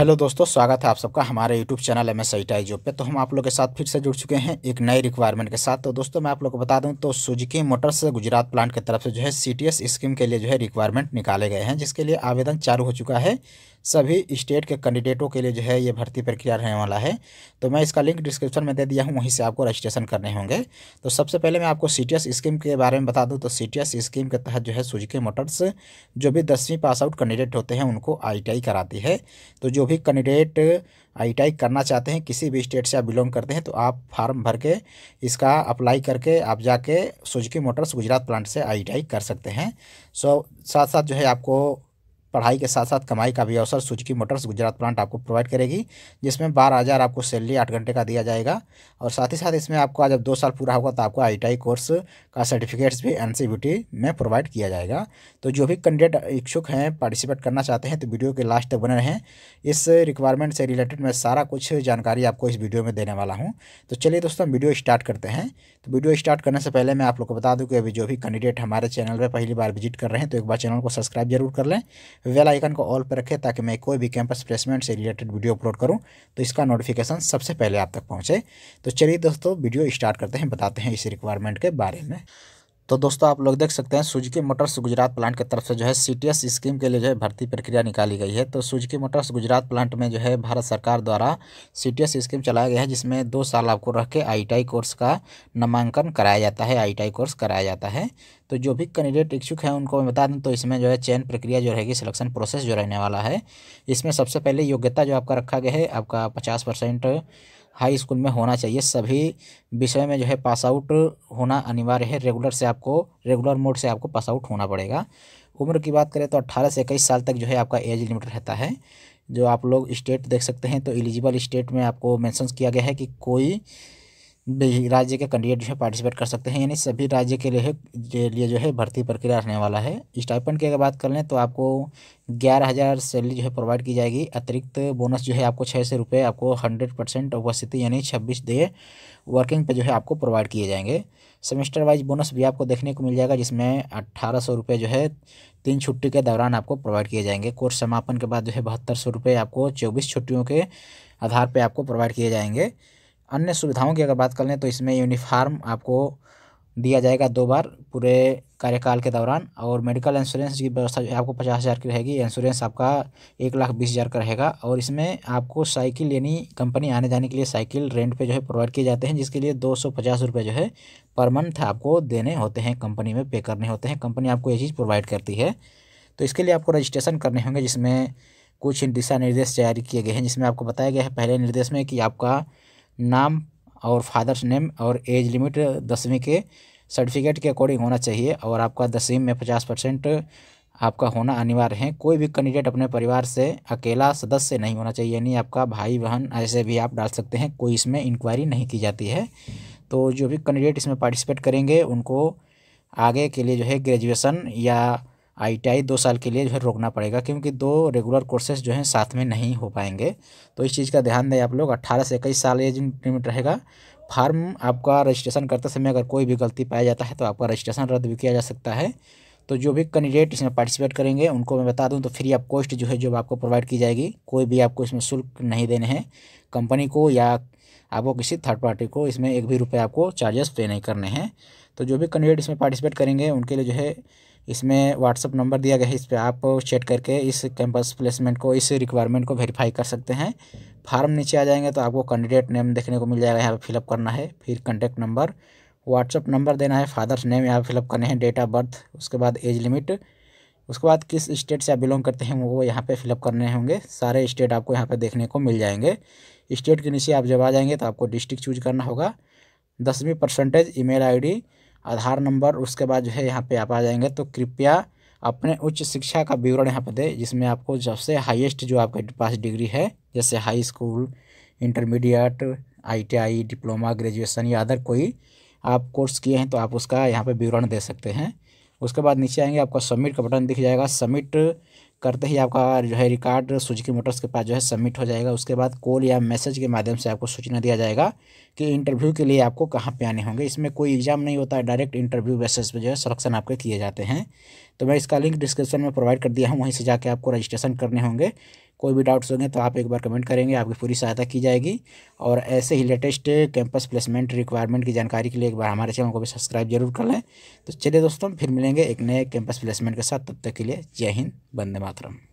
Hello दोस्तों, स्वागत है आप सबका हमारे YouTube channel MS ITI job पे। तो हम आप लोग के साथ फिर से जुड़ चुके हैं एक नई रिक्वायरमेंट के साथ। तो दोस्तों मैं आप लोग को बता दूं तो सुजुकी मोटर्स गुजरात प्लांट की तरफ से जो है सीटीएस स्कीम के लिए जो है रिक्वायरमेंट निकाले गए हैं, जिसके लिए आवेदन चालू हो चुका है। सभी स्टेट के कैंडिडेटों के लिए जो है ये भर्ती प्रक्रिया रहने वाला है। तो मैं इसका लिंक डिस्क्रिप्शन में दे दिया हूँ, वहीं से आपको रजिस्ट्रेशन करने होंगे। तो सबसे पहले मैं आपको सीटीएस स्कीम के बारे में बता दूँ तो सीटीएस स्कीम के तहत जो है सुजुकी मोटर्स जो भी 10वीं पास आउट कैंडिडेट होते हैं उनको आईटीआई कराती है। तो जो भी कैंडिडेट आईटीआई करना चाहते हैं, किसी भी स्टेट से आप बिलोंग करते हैं, तो आप फार्म भर के इसका अप्लाई करके आप जाके सुजुकी मोटर्स गुजरात प्लांट से आईटीआई कर सकते हैं। सो साथ साथ जो है आपको पढ़ाई के साथ साथ कमाई का भी अवसर सुजुकी मोटर्स गुजरात प्लांट आपको प्रोवाइड करेगी, जिसमें 12,000 आपको सैलरी 8 घंटे का दिया जाएगा। और साथ ही साथ इसमें आपको जब 2 साल पूरा होगा तो आपको आईटीआई कोर्स का सर्टिफिकेट्स भी एनसीबीटी में प्रोवाइड किया जाएगा। तो जो भी कैंडिडेट इच्छुक हैं, पार्टिसिपेट करना चाहते हैं, तो वीडियो के लास्ट तक बने रहें। इस रिक्वायरमेंट से रिलेटेड मैं सारा कुछ जानकारी आपको इस वीडियो में देने वाला हूँ। तो चलिए दोस्तों वीडियो स्टार्ट करते हैं। तो वीडियो स्टार्ट करने से पहले मैं आप लोग को बता दूँ कि अभी जो भी कैंडिडेट हमारे चैनल पर पहली बार विजिट कर रहे हैं तो एक बार चैनल को सब्सक्राइब जरूर कर लें, बेल आइकन को ऑल पर रखें, ताकि मैं कोई भी कैंपस प्लेसमेंट से रिलेटेड वीडियो अपलोड करूं तो इसका नोटिफिकेशन सबसे पहले आप तक पहुंचे। तो चलिए दोस्तों वीडियो स्टार्ट करते हैं, बताते हैं इस रिक्वायरमेंट के बारे में। तो दोस्तों आप लोग देख सकते हैं सुजुकी मोटर्स गुजरात प्लांट की तरफ से जो है सीटीएस स्कीम के लिए जो है भर्ती प्रक्रिया निकाली गई है। तो सुजुकी मोटर्स गुजरात प्लांट में जो है भारत सरकार द्वारा सीटीएस स्कीम चलाया गया है, जिसमें 2 साल आपको रख के आईटीआई कोर्स का नामांकन कराया जाता है, आईटीआई कोर्स कराया जाता है। तो जो भी कैंडिडेट इच्छुक हैं उनको मैं बता दूं तो इसमें जो है चयन प्रक्रिया जो रहेगी, सिलेक्शन प्रोसेस जो रहने वाला है। इसमें सबसे पहले योग्यता जो आपका रखा गया है, आपका 50% हाई स्कूल में होना चाहिए, सभी विषय में जो है पास आउट होना अनिवार्य है। रेगुलर मोड से आपको पास आउट होना पड़ेगा। उम्र की बात करें तो 18 से 21 साल तक जो है आपका एज लिमिट रहता है। जो आप लोग स्टेट देख सकते हैं तो एलिजिबल स्टेट में आपको मेंशन किया गया है कि कोई भी राज्य के कैंडिडेट जो है पार्टिसिपेट कर सकते हैं, यानी सभी राज्य के लिए जो है भर्ती प्रक्रिया रहने वाला है। स्टाइपेंड की अगर बात कर लें तो आपको 11,000 सैलरी जो है प्रोवाइड की जाएगी। अतिरिक्त बोनस जो है आपको 600 रुपये आपको 100% उपस्थिति यानी 26 डे वर्किंग पे जो है आपको प्रोवाइड किए जाएंगे। सेमेस्टर वाइज बोनस भी आपको देखने को मिल जाएगा, जिसमें 1,800 रुपये जो है 3 छुट्टी के दौरान आपको प्रोवाइड किए जाएंगे। कोर्स समापन के बाद जो है 7,200 रुपये आपको 24 छुट्टियों के आधार पर आपको प्रोवाइड किए जाएंगे। अन्य सुविधाओं की अगर बात कर लें तो इसमें यूनिफार्म आपको दिया जाएगा 2 बार पूरे कार्यकाल के दौरान, और मेडिकल इंश्योरेंस की व्यवस्था जो है आपको 50,000 की रहेगी। इंश्योरेंस आपका 1,20,000 का रहेगा। और इसमें आपको साइकिल यानी कंपनी आने जाने के लिए साइकिल रेंट पे जो है प्रोवाइड किए जाते हैं, जिसके लिए 250 रुपये जो है पर मंथ आपको देने होते हैं, कंपनी में पे करने होते हैं। कंपनी आपको ये चीज़ प्रोवाइड करती है। तो इसके लिए आपको रजिस्ट्रेशन करने होंगे, जिसमें कुछ दिशा निर्देश जारी किए गए हैं, जिसमें आपको बताया गया है पहले निर्देश में कि आपका नाम और फादर्स नेम और एज लिमिट 10वीं के सर्टिफिकेट के अकॉर्डिंग होना चाहिए, और आपका 10वीं में 50% आपका होना अनिवार्य है। कोई भी कैंडिडेट अपने परिवार से अकेला सदस्य नहीं होना चाहिए, यानी आपका भाई बहन ऐसे भी आप डाल सकते हैं, कोई इसमें इंक्वायरी नहीं की जाती है। तो जो भी कैंडिडेट इसमें पार्टिसिपेट करेंगे उनको आगे के लिए जो है ग्रेजुएसन या आईटीआई 2 साल के लिए जो है रोकना पड़ेगा, क्योंकि 2 रेगुलर कोर्सेज जो हैं साथ में नहीं हो पाएंगे। तो इस चीज़ का ध्यान दें आप लोग। 18 से 21 साल एज लिमिट रहेगा। फार्म आपका रजिस्ट्रेशन करते समय अगर कोई भी गलती पाया जाता है तो आपका रजिस्ट्रेशन रद्द भी किया जा सकता है। तो जो भी कैंडिडेट इसमें पार्टिसिपेट करेंगे उनको मैं बता दूं तो फ्री ऑफ कॉस्ट जो है जॉब आपको प्रोवाइड की जाएगी। कोई भी आपको इसमें शुल्क नहीं देने हैं, कंपनी को या आपको किसी थर्ड पार्टी को इसमें 1 भी रुपये आपको चार्जेस पे नहीं करने हैं। तो जो भी कैंडिडेट इसमें पार्टिसिपेट करेंगे उनके लिए जो है इसमें व्हाट्सअप नंबर दिया गया है, इस पर आप चेक करके इस कैंपस प्लेसमेंट को, इस रिक्वायरमेंट को वेरीफाई कर सकते हैं। फार्म नीचे आ जाएंगे तो आपको कैंडिडेट नेम देखने को मिल जाएगा, यहाँ पर फिलअप करना है। फिर कॉन्टैक्ट नंबर, व्हाट्सअप नंबर देना है, फादर्स नेम यहाँ पर फिलअप करने हैं, डेट ऑफ बर्थ, उसके बाद एज लिमिट, उसके बाद किस स्टेट से आप बिलोंग करते हैं वो यहाँ पे फिलअप करने होंगे। सारे स्टेट आपको यहाँ पे देखने को मिल जाएंगे। स्टेट के नीचे आप जब आ जाएंगे तो आपको डिस्ट्रिक्ट चूज करना होगा। 10वीं %, ईमेल आईडी, आधार नंबर, उसके बाद जो है यहाँ पे आप आ जाएंगे तो कृपया अपने उच्च शिक्षा का विवरण यहाँ पे दें, जिसमें आपको सबसे हाईएस्ट जो आपके पास डिग्री है, जैसे high school, intermediate, ITI, diploma, graduation या अदर कोई आप कोर्स किए हैं तो आप उसका यहाँ पे विवरण दे सकते हैं। उसके बाद नीचे आएंगे आपका सबमिट का बटन दिख जाएगा। सबमिट करते ही आपका जो है रिकॉर्ड सुजुकी मोटर्स के पास जो है सबमिट हो जाएगा। उसके बाद कॉल या मैसेज के माध्यम से आपको सूचना दिया जाएगा कि इंटरव्यू के लिए आपको कहाँ पे आने होंगे। इसमें कोई एग्जाम नहीं होता है, डायरेक्ट इंटरव्यू बेसिस पे जो है सिलेक्शन आपके किए जाते हैं। तो मैं इसका लिंक डिस्क्रिप्शन में प्रोवाइड कर दिया हूँ, वहीं से जाके आपको रजिस्ट्रेशन करने होंगे। कोई भी डाउट्स होंगे तो आप एक बार कमेंट करेंगे, आपकी पूरी सहायता की जाएगी। और ऐसे ही लेटेस्ट कैंपस प्लेसमेंट रिक्वायरमेंट की जानकारी के लिए एक बार हमारे चैनल को भी सब्सक्राइब जरूर कर लें। तो चलिए दोस्तों, फिर मिलेंगे एक नए कैंपस प्लेसमेंट के साथ। तब तक के लिए जय हिंद, वंदे मातरम।